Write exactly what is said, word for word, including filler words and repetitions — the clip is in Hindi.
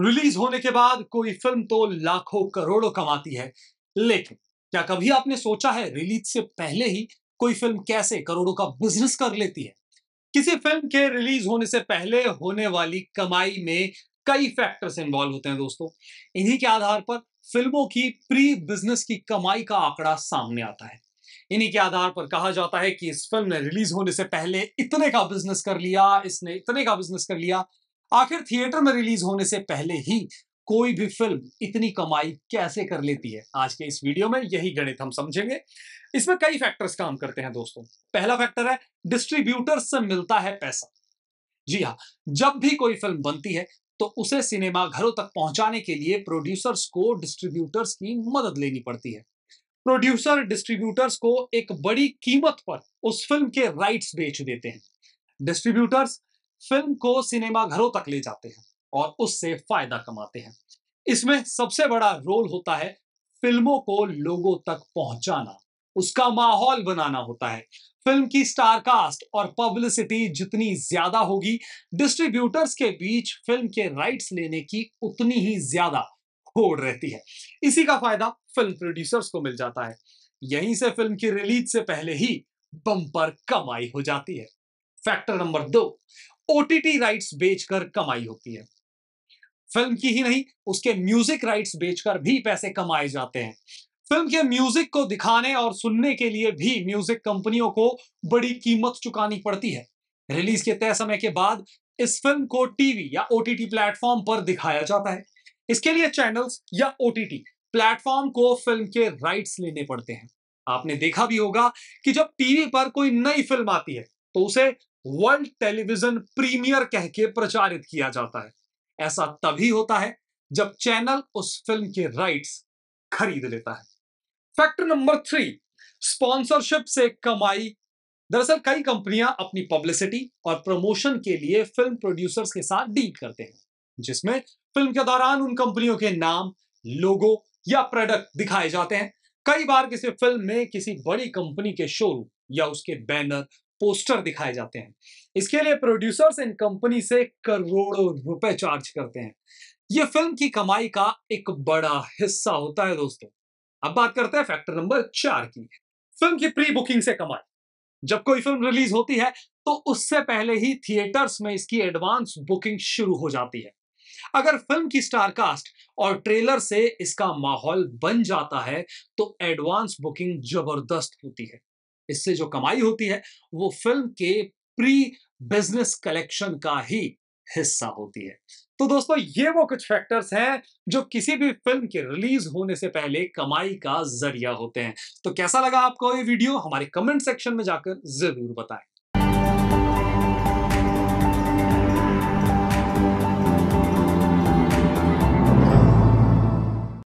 रिलीज होने के बाद कोई फिल्म तो लाखों करोड़ों कमाती है, लेकिन क्या कभी आपने सोचा है रिलीज से पहले ही कोई फिल्म कैसे करोड़ों का बिजनेस कर लेती है? किसी फिल्म के रिलीज होने से पहले होने वाली कमाई में कई फैक्टर्स इन्वॉल्व होते हैं दोस्तों। इन्हीं के आधार पर फिल्मों की प्री बिजनेस की कमाई का आंकड़ा सामने आता है। इन्हीं के आधार पर कहा जाता है कि इस फिल्म ने रिलीज होने से पहले इतने का बिजनेस कर लिया, इसने इतने का बिजनेस कर लिया। आखिर थिएटर में रिलीज होने से पहले ही कोई भी फिल्म इतनी कमाई कैसे कर लेती है? आज के इस वीडियो में यही गणित हम समझेंगे। इसमें कई फैक्टर्स काम करते हैं दोस्तों। पहला फैक्टर है डिस्ट्रीब्यूटर से मिलता है पैसा। जी हाँ, जब भी कोई फिल्म बनती है तो उसे सिनेमा घरों तक पहुंचाने के लिए प्रोड्यूसर्स को डिस्ट्रीब्यूटर्स की मदद लेनी पड़ती है। प्रोड्यूसर डिस्ट्रीब्यूटर्स को एक बड़ी कीमत पर उस फिल्म के राइट्स बेच देते हैं। डिस्ट्रीब्यूटर्स फिल्म को सिनेमा घरों तक ले जाते हैं और उससे फायदा कमाते हैं। इसमें सबसे बड़ा रोल होता है फिल्मों को लोगों तक पहुंचाना, उसका माहौल बनाना होता है। फिल्म की स्टारकास्ट और पब्लिसिटी जितनी ज्यादा होगी, डिस्ट्रीब्यूटर्स के बीच फिल्म के राइट्स लेने की उतनी ही ज्यादा होड़ रहती है। इसी का फायदा फिल्म प्रोड्यूसर्स को मिल जाता है। यहीं से फिल्म की रिलीज से पहले ही बम्पर कमाई हो जाती है। फैक्टर नंबर दो, ओ टी टी राइट्स बेचकर कमाई होती है। फिल्म की ही नहीं, उसके म्यूजिक राइट्स बेचकर भी पैसे कमाए जाते हैं। फिल्म के म्यूजिक को दिखाने और सुनने के लिए भी म्यूजिक कंपनियों को बड़ी कीमत चुकानी पड़ती है। रिलीज के तय समय के बाद इस फिल्म को टीवी या ओ टी टी प्लेटफॉर्म पर दिखाया जाता है। इसके लिए चैनल्स या ओ टी टी प्लेटफॉर्म को फिल्म के राइट्स लेने पड़ते हैं। आपने देखा भी होगा कि जब टीवी पर कोई नई फिल्म आती है तो उसे वर्ल्ड टेलीविजन प्रीमियर कह के प्रचारित किया जाता है। ऐसा तभी होता है जब चैनल उस फिल्म के राइट्स खरीद लेता है। फैक्टर नंबर थ्री, स्पॉन्सरशिप से कमाई। दरअसल कई कंपनियां अपनी पब्लिसिटी और प्रमोशन के लिए फिल्म प्रोड्यूसर्स के साथ डील करते हैं, जिसमें फिल्म के दौरान उन कंपनियों के नाम, लोगो या प्रोडक्ट दिखाए जाते हैं। कई बार किसी फिल्म में किसी बड़ी कंपनी के शोरूम या उसके बैनर, पोस्टर दिखाए जाते हैं। इसके लिए प्रोड्यूसर्स इन कंपनी से करोड़ों रुपए चार्ज करते हैं। यह फिल्म की कमाई का एक बड़ा हिस्सा होता है दोस्तों। अब बात करते हैं फैक्टर नंबर चार की, फिल्म की प्री बुकिंग से कमाई। जब कोई फिल्म रिलीज होती है तो उससे पहले ही थिएटर्स में इसकी एडवांस बुकिंग शुरू हो जाती है। अगर फिल्म की स्टारकास्ट और ट्रेलर से इसका माहौल बन जाता है तो एडवांस बुकिंग जबरदस्त होती है। इससे जो कमाई होती है वो फिल्म के प्री बिजनेस कलेक्शन का ही हिस्सा होती है। तो दोस्तों ये वो कुछ फैक्टर्स हैं जो किसी भी फिल्म के रिलीज होने से पहले कमाई का जरिया होते हैं। तो कैसा लगा आपको ये वीडियो, हमारे कमेंट सेक्शन में जाकर जरूर बताएं।